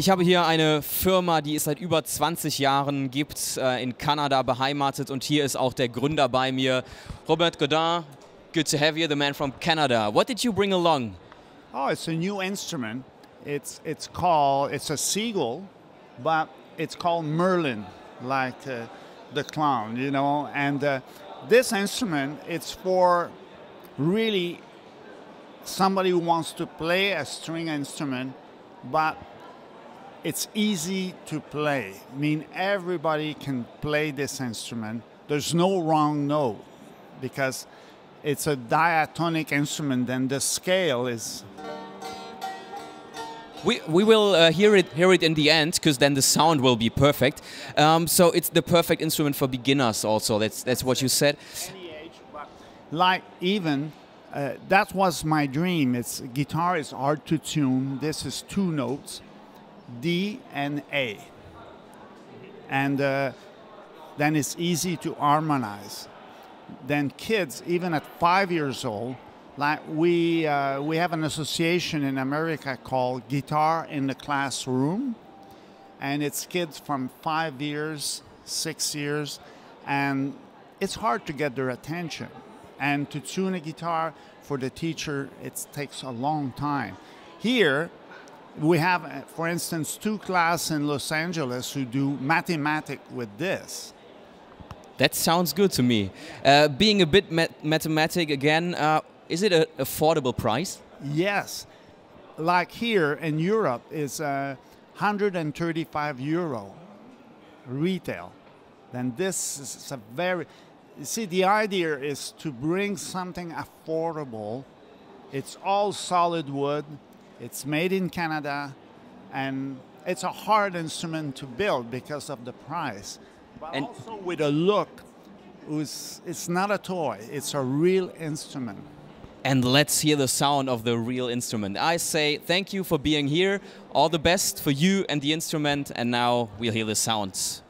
Ich habe hier eine Firma, die es seit über 20 Jahren gibt, in Kanada beheimatet, und hier ist auch der Gründer bei mir, Robert Godin. Good to have you, the man from Canada. What did you bring along? Oh, it's a new instrument. It's a seagull, but it's called Merlin, like the clown, you know. And this instrument, it's for really somebody who wants to play a string instrument, but it's easy to play. I mean, everybody can play this instrument. There's no wrong note because it's a diatonic instrument, and the scale is... We will hear it in the end, because then the sound will be perfect. So it's the perfect instrument for beginners also, that's what you said. Any age, but like even, that was my dream. It's guitar is hard to tune. This is two notes, D and A. And then it's easy to harmonize. Then kids, even at 5 years old, like we have an association in America called Guitar in the Classroom, and it's kids from 5 years, 6 years, and it's hard to get their attention. And to tune a guitar for the teacher, it takes a long time. Here, we have, for instance, two classes in Los Angeles who do mathematics with this. That sounds good to me. Being a bit mathematic again, is it an affordable price? Yes. Like here in Europe, it's €135 retail. Then this is a very... You see, the idea is to bring something affordable. It's all solid wood. It's made in Canada. And it's a hard instrument to build because of the price. But and also with a look. It's not a toy. It's a real instrument. And let's hear the sound of the real instrument. I say thank you for being here. All the best for you and the instrument. And now we'll hear the sounds.